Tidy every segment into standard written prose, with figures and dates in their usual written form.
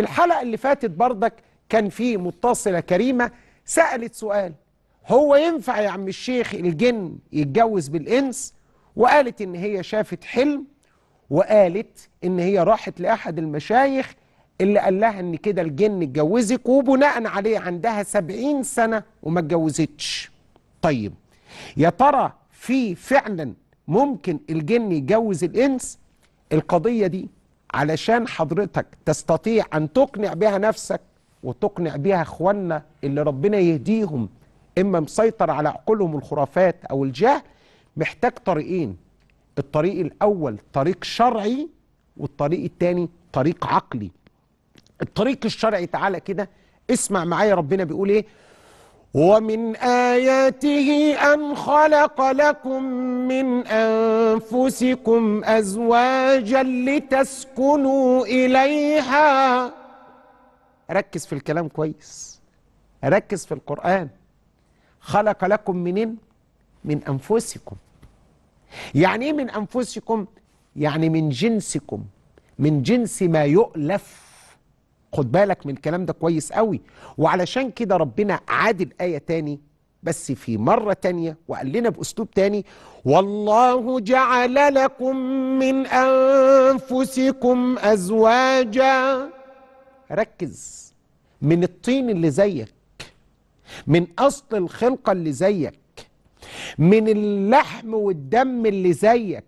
في الحلقة اللي فاتت بردك كان في متصلة كريمة سألت سؤال، هو ينفع يا عم الشيخ الجن يتجوز بالإنس؟ وقالت إن هي شافت حلم، وقالت إن هي راحت لأحد المشايخ اللي قال لها إن كده الجن اتجوزك، وبناء عليه عندها 70 سنة وما اتجوزتش. طيب يا ترى في فعلا ممكن الجن يجوز الإنس؟ القضية دي علشان حضرتك تستطيع أن تقنع بها نفسك وتقنع بيها اخواننا اللي ربنا يهديهم، اما مسيطر على عقولهم الخرافات او الجهل، محتاج طريقين. الطريق الاول طريق شرعي، والطريق الثاني طريق عقلي. الطريق الشرعي تعالى كده اسمع معايا ربنا بيقول ايه: ومن آياته أن خلق لكم من أنفسكم أزواجا لتسكنوا إليها. ركز في الكلام كويس، ركز في القرآن. خلق لكم منين؟ من أنفسكم. يعني إيه من أنفسكم؟ يعني من جنسكم، من جنس ما يؤلف. خد بالك من الكلام ده كويس قوي، وعلشان كده ربنا عاد الآية تاني بس في مرة تانية وقال لنا بأسلوب تاني: والله جعل لكم من أنفسكم أزواجا. ركز، من الطين اللي زيك، من أصل الخلقة اللي زيك، من اللحم والدم اللي زيك.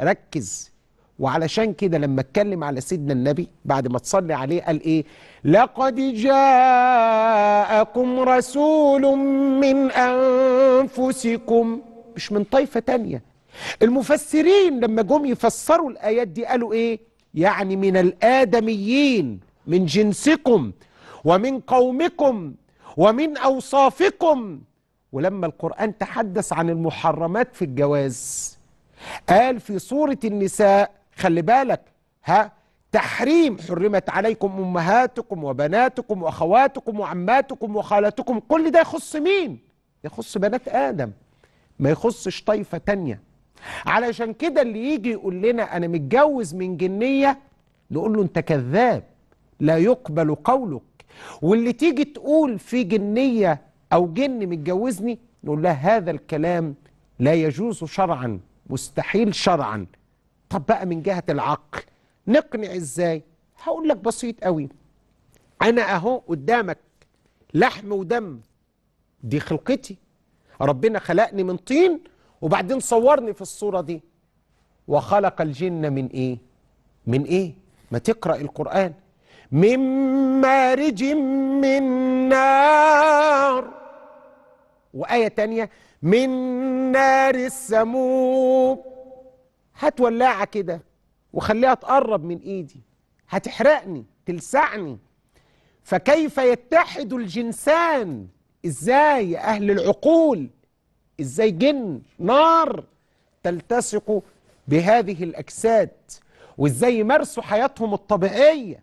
ركز، وعلشان كده لما اتكلم على سيدنا النبي بعد ما تصلي عليه قال ايه: لقد جاءكم رسول من أنفسكم، مش من طائفة تانية. المفسرين لما جم يفسروا الآيات دي قالوا ايه؟ يعني من الآدميين، من جنسكم ومن قومكم ومن أوصافكم. ولما القرآن تحدث عن المحرمات في الجواز قال في سورة النساء، خلي بالك، تحريم: حرمت عليكم أمهاتكم وبناتكم وأخواتكم وعماتكم وخالاتكم. كل ده يخص مين؟ يخص بنات آدم، ما يخصش طائفة تانية. علشان كده اللي يجي يقول لنا أنا متجوز من جنية نقول له أنت كذاب لا يقبل قولك، واللي تيجي تقول في جنية أو جن متجوزني نقول لها هذا الكلام لا يجوز شرعا، مستحيل شرعا. طب بقى من جهة العقل نقنع ازاي؟ هقول لك بسيط قوي. انا اهو قدامك لحم ودم، دي خلقتي، ربنا خلقني من طين وبعدين صورني في الصورة دي. وخلق الجن من ايه؟ من ايه؟ ما تقرأ القرآن: من مارج من نار، وآية تانية: من نار السموم. هات ولاعة كده وخليها تقرب من ايدي، هتحرقني، تلسعني. فكيف يتحد الجنسان؟ ازاي يا اهل العقول؟ ازاي جن نار تلتصق بهذه الاجساد؟ وازاي يمارسوا حياتهم الطبيعية؟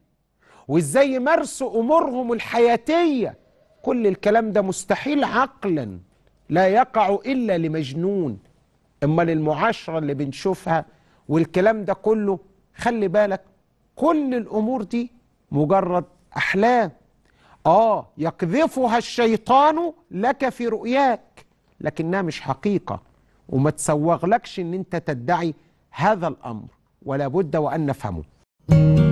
وازاي يمارسوا امورهم الحياتية؟ كل الكلام ده مستحيل عقلا، لا يقع إلا لمجنون. إما للمعاشرة اللي بنشوفها والكلام ده كله، خلي بالك كل الأمور دي مجرد أحلام. يقذفها الشيطان لك في رؤياك، لكنها مش حقيقة، وما تسوغلكش إن أنت تدعي هذا الأمر، ولا بد وأن نفهمه.